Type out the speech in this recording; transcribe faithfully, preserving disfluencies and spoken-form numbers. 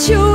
you